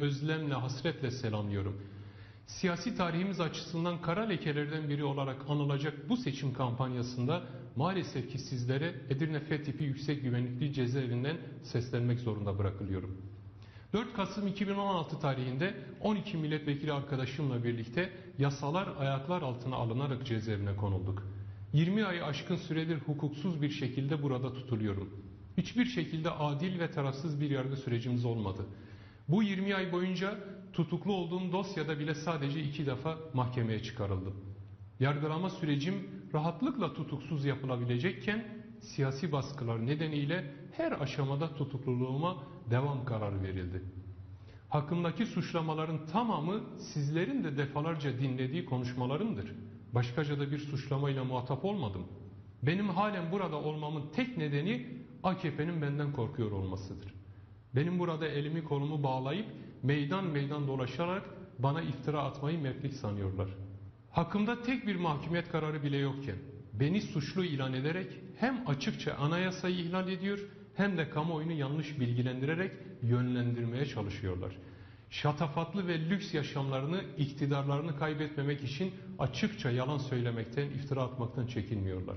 özlemle, hasretle selamlıyorum. Siyasi tarihimiz açısından kara lekelerden biri olarak anılacak bu seçim kampanyasında maalesef ki sizlere Edirne F-Tipi Yüksek Güvenlikli Cezaevinden seslenmek zorunda bırakılıyorum. 4 Kasım 2016 tarihinde 12 milletvekili arkadaşımla birlikte yasalar ayaklar altına alınarak cezaevine konulduk. 20 ayı aşkın süredir hukuksuz bir şekilde burada tutuluyorum. Hiçbir şekilde adil ve tarafsız bir yargı sürecimiz olmadı. Bu 20 ay boyunca tutuklu olduğum dosyada bile sadece 2 defa mahkemeye çıkarıldım. Yargılama sürecim rahatlıkla tutuksuz yapılabilecekken siyasi baskılar nedeniyle her aşamada tutukluluğuma devam kararı verildi. Hakkımdaki suçlamaların tamamı sizlerin de defalarca dinlediği konuşmalarımdır. Başkaca da bir suçlamayla muhatap olmadım. Benim halen burada olmamın tek nedeni AKP'nin benden korkuyor olmasıdır. Benim burada elimi kolumu bağlayıp meydan meydan dolaşarak bana iftira atmayı mertlik sanıyorlar. Hakkımda tek bir mahkumiyet kararı bile yokken beni suçlu ilan ederek hem açıkça anayasayı ihlal ediyor hem de kamuoyunu yanlış bilgilendirerek yönlendirmeye çalışıyorlar. Şatafatlı ve lüks yaşamlarını, iktidarlarını kaybetmemek için açıkça yalan söylemekten, iftira atmaktan çekinmiyorlar.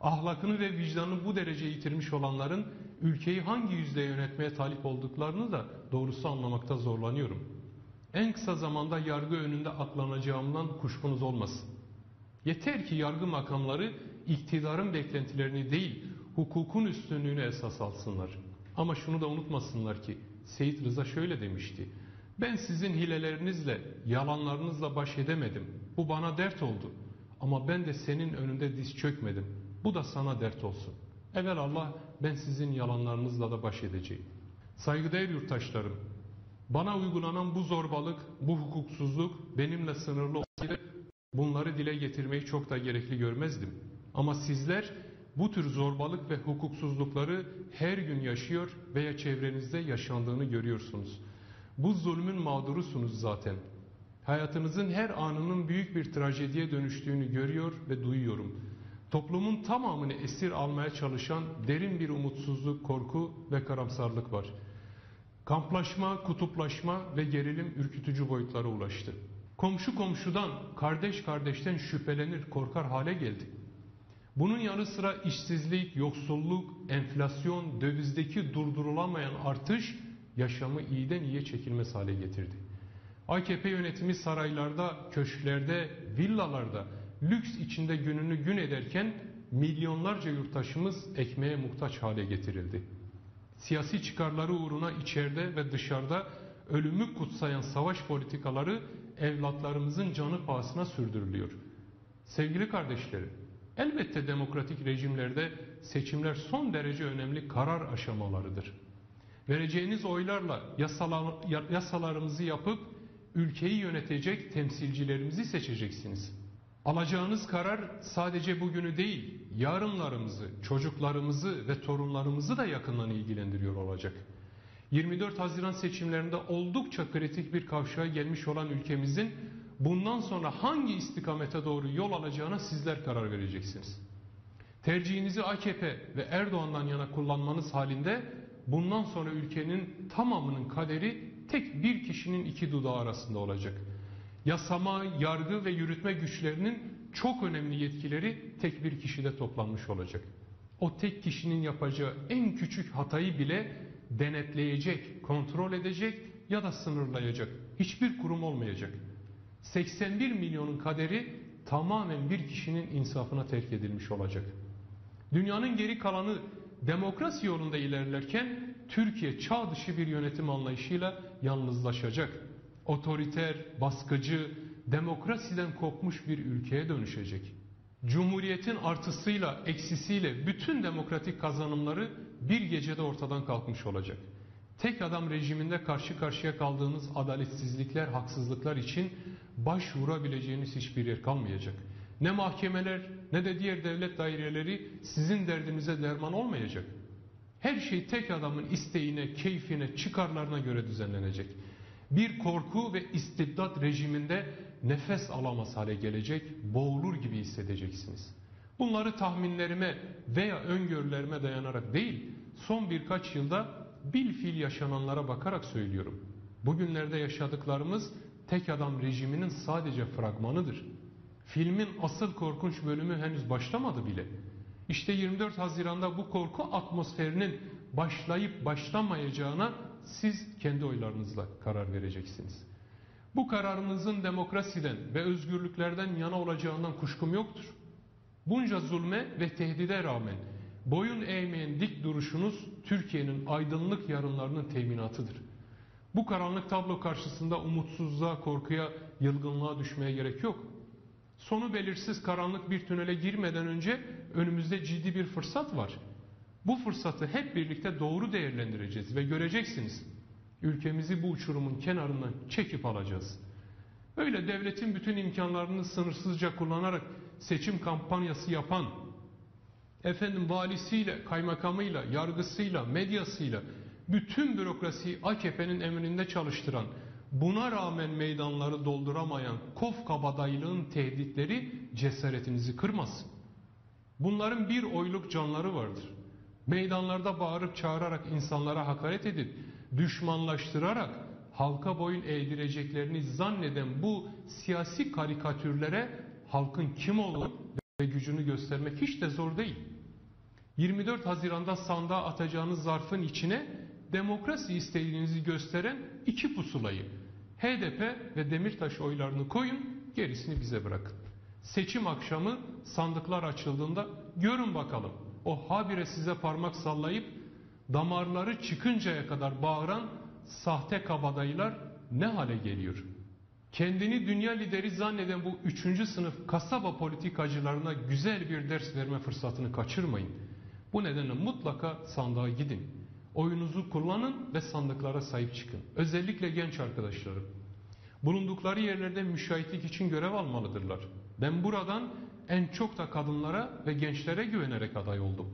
Ahlakını ve vicdanını bu derece yitirmiş olanların ülkeyi hangi yüzde yönetmeye talip olduklarını da doğrusu anlamakta zorlanıyorum. En kısa zamanda yargı önünde atlanacağımdan kuşkunuz olmasın. Yeter ki yargı makamları iktidarın beklentilerini değil, hukukun üstünlüğünü esas alsınlar. Ama şunu da unutmasınlar ki Seyit Rıza şöyle demişti: ben sizin hilelerinizle, yalanlarınızla baş edemedim. Bu bana dert oldu. Ama ben de senin önünde diz çökmedim. Bu da sana dert olsun. Evelallah ben sizin yalanlarınızla da baş edeceğim. Saygıdeğer yurttaşlarım, bana uygulanan bu zorbalık, bu hukuksuzluk benimle sınırlı olsaydı bunları dile getirmeyi çok da gerekli görmezdim. Ama sizler bu tür zorbalık ve hukuksuzlukları her gün yaşıyor veya çevrenizde yaşandığını görüyorsunuz. Bu zulmün mağdurusunuz zaten. Hayatınızın her anının büyük bir trajediye dönüştüğünü görüyor ve duyuyorum. Toplumun tamamını esir almaya çalışan derin bir umutsuzluk, korku ve karamsarlık var. Kamplaşma, kutuplaşma ve gerilim ürkütücü boyutlara ulaştı. Komşu komşudan, kardeş kardeşten şüphelenir, korkar hale geldik. Bunun yanı sıra işsizlik, yoksulluk, enflasyon, dövizdeki durdurulamayan artış yaşamı iyiden iyiye çekilmez hale getirdi. AKP yönetimi saraylarda, köşklerde, villalarda lüks içinde gününü gün ederken milyonlarca yurttaşımız ekmeğe muhtaç hale getirildi. Siyasi çıkarları uğruna içeride ve dışarıda ölümü kutsayan savaş politikaları evlatlarımızın canı pahasına sürdürülüyor. Sevgili kardeşlerim, elbette demokratik rejimlerde seçimler son derece önemli karar aşamalarıdır. Vereceğiniz oylarla yasalarımızı yapıp ülkeyi yönetecek temsilcilerimizi seçeceksiniz. Alacağınız karar sadece bugünü değil, yarınlarımızı, çocuklarımızı ve torunlarımızı da yakından ilgilendiriyor olacak. 24 Haziran seçimlerinde oldukça kritik bir kavşağa gelmiş olan ülkemizin bundan sonra hangi istikamete doğru yol alacağına sizler karar vereceksiniz. Tercihinizi AKP ve Erdoğan'dan yana kullanmanız halinde bundan sonra ülkenin tamamının kaderi tek bir kişinin iki dudağı arasında olacak. Yasama, yargı ve yürütme güçlerinin çok önemli yetkileri tek bir kişide toplanmış olacak. O tek kişinin yapacağı en küçük hatayı bile denetleyecek, kontrol edecek ya da sınırlayacak hiçbir kurum olmayacak. 81 milyonun kaderi tamamen bir kişinin insafına terk edilmiş olacak. Dünyanın geri kalanı demokrasi yolunda ilerlerken Türkiye çağ dışı bir yönetim anlayışıyla yalnızlaşacak. Otoriter, baskıcı, demokrasiden kopmuş bir ülkeye dönüşecek. Cumhuriyetin artısıyla, eksisiyle bütün demokratik kazanımları bir gecede ortadan kalkmış olacak. Tek adam rejiminde karşı karşıya kaldığınız adaletsizlikler, haksızlıklar için başvurabileceğiniz hiçbir yer kalmayacak. Ne mahkemeler ne de diğer devlet daireleri sizin derdinize derman olmayacak. Her şey tek adamın isteğine, keyfine, çıkarlarına göre düzenlenecek. Bir korku ve istibdat rejiminde nefes alamaz hale gelecek, boğulur gibi hissedeceksiniz. Bunları tahminlerime veya öngörülerime dayanarak değil, son birkaç yılda bilfiil yaşananlara bakarak söylüyorum. Bugünlerde yaşadıklarımız tek adam rejiminin sadece fragmanıdır. Filmin asıl korkunç bölümü henüz başlamadı bile. İşte 24 Haziran'da bu korku atmosferinin başlayıp başlamayacağına siz kendi oylarınızla karar vereceksiniz. Bu kararınızın demokrasiden ve özgürlüklerden yana olacağından kuşkum yoktur. Bunca zulme ve tehdide rağmen boyun eğmeyen dik duruşunuz Türkiye'nin aydınlık yarınlarının teminatıdır. Bu karanlık tablo karşısında umutsuzluğa, korkuya, yılgınlığa düşmeye gerek yok. Sonu belirsiz karanlık bir tünele girmeden önce önümüzde ciddi bir fırsat var. Bu fırsatı hep birlikte doğru değerlendireceğiz ve göreceksiniz. Ülkemizi bu uçurumun kenarından çekip alacağız. Öyle devletin bütün imkanlarını sınırsızca kullanarak seçim kampanyası yapan, efendim valisiyle, kaymakamıyla, yargısıyla, medyasıyla, bütün bürokrasiyi AKP'nin emrinde çalıştıran, buna rağmen meydanları dolduramayan kof kabadaylığın tehditleri cesaretinizi kırmasın. Bunların bir oyluk canları vardır. Meydanlarda bağırıp çağırarak insanlara hakaret edip, düşmanlaştırarak halka boyun eğdireceklerini zanneden bu siyasi karikatürlere halkın kim olduğunu ve gücünü göstermek hiç de zor değil. 24 Haziran'da sandığa atacağınız zarfın içine demokrasi istediğinizi gösteren iki pusulayı, HDP ve Demirtaş oylarını koyun, gerisini bize bırakın. Seçim akşamı sandıklar açıldığında görün bakalım o habire size parmak sallayıp damarları çıkıncaya kadar bağıran sahte kabadayılar ne hale geliyor? Kendini dünya lideri zanneden bu üçüncü sınıf kasaba politikacılarına güzel bir ders verme fırsatını kaçırmayın. Bu nedenle mutlaka sandığa gidin. Oyunuzu kullanın ve sandıklara sahip çıkın. Özellikle genç arkadaşlarım. Bulundukları yerlerde müşahitlik için görev almalıdırlar. Ben buradan en çok da kadınlara ve gençlere güvenerek aday oldum.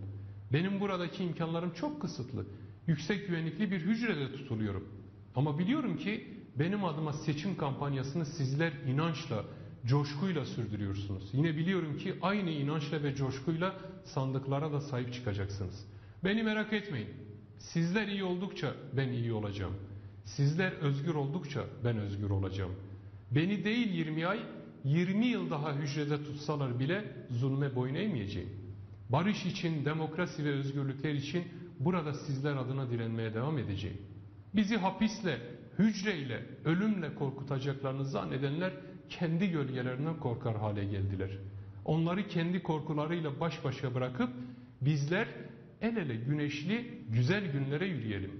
Benim buradaki imkanlarım çok kısıtlı. Yüksek güvenlikli bir hücrede tutuluyorum. Ama biliyorum ki benim adıma seçim kampanyasını sizler inançla, coşkuyla sürdürüyorsunuz. Yine biliyorum ki aynı inançla ve coşkuyla sandıklara da sahip çıkacaksınız. Beni merak etmeyin. Sizler iyi oldukça ben iyi olacağım. Sizler özgür oldukça ben özgür olacağım. Beni değil 20 ay, 20 yıl daha hücrede tutsalar bile zulme boyun eğmeyeceğim. Barış için, demokrasi ve özgürlükler için burada sizler adına direnmeye devam edeceğim. Bizi hapisle, hücreyle, ölümle korkutacaklarını zannedenler kendi gölgelerinden korkar hale geldiler. Onları kendi korkularıyla baş başa bırakıp bizler el ele güneşli güzel günlere yürüyelim.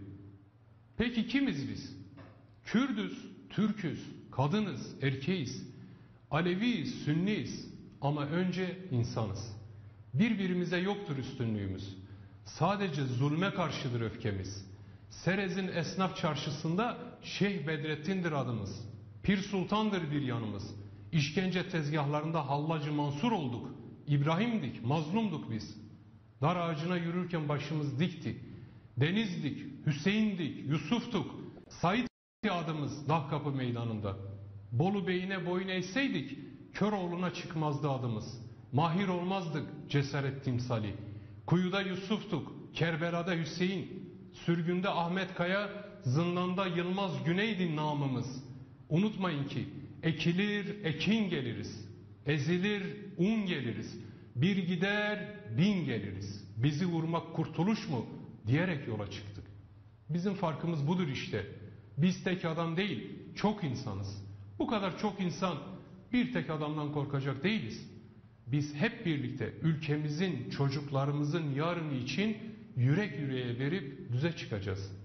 Peki kimiz biz? Kürdüz, Türküz, kadınız, erkeğiz, Aleviyiz, Sünniyiz ama önce insanız. Birbirimize yoktur üstünlüğümüz. Sadece zulme karşıdır öfkemiz. Serez'in esnaf çarşısında Şeyh Bedrettin'dir adımız. Pir Sultan'dır bir yanımız. İşkence tezgahlarında Hallacı Mansur olduk. İbrahim'dik, mazlumduk biz. Dar ağacına yürürken başımız dikti. Deniz'dik, Hüseyin'dik, Yusuf'tuk. Said'di adımız Dahkapı meydanında. Bolu Bey'ine boyun eğseydik, Köroğlu'na çıkmazdı adımız. Mahir olmazdık cesaret timsali. Kuyuda Yusuf'tuk, Kerbela'da Hüseyin. Sürgünde Ahmet Kaya, zindanda Yılmaz Güneydin namımız. Unutmayın ki ekilir ekin geliriz, ezilir un geliriz, bir gider bin geliriz. Bizi vurmak kurtuluş mu diyerek yola çıktık. Bizim farkımız budur işte. Biz tek adam değil, çok insanız. Bu kadar çok insan bir tek adamdan korkacak değiliz. Biz hep birlikte ülkemizin, çocuklarımızın yarını için yürek yüreğe verip düze çıkacağız.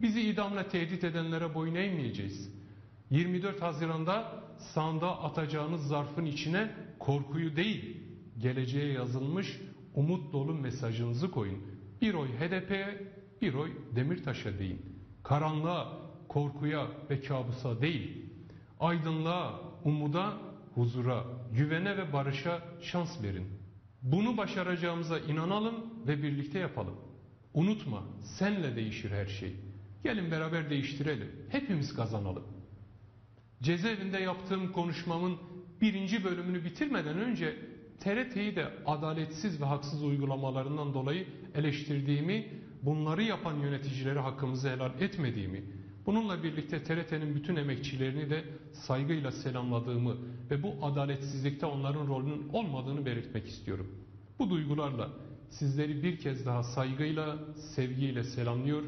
Bizi idamla tehdit edenlere boyun eğmeyeceğiz. 24 Haziran'da sandığa atacağınız zarfın içine korkuyu değil, geleceğe yazılmış umut dolu mesajınızı koyun. Bir oy HDP'ye, bir oy Demirtaş'a deyin. Karanlığa, korkuya ve kabusa değil, aydınlığa, umuda, huzura, güvene ve barışa şans verin. Bunu başaracağımıza inanalım ve birlikte yapalım. Unutma, senle değişir her şey. Gelin beraber değiştirelim, hepimiz kazanalım. Cezaevinde yaptığım konuşmamın birinci bölümünü bitirmeden önce TRT'yi de adaletsiz ve haksız uygulamalarından dolayı eleştirdiğimi, bunları yapan yöneticileri hakkımızı helal etmediğimi, Bununla birlikte TRT'nin bütün emekçilerini de saygıyla selamladığımı ve bu adaletsizlikte onların rolünün olmadığını belirtmek istiyorum. Bu duygularla sizleri bir kez daha saygıyla, sevgiyle selamlıyor,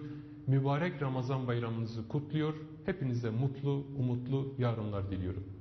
mübarek Ramazan bayramınızı kutluyor, hepinize mutlu, umutlu yarınlar diliyorum.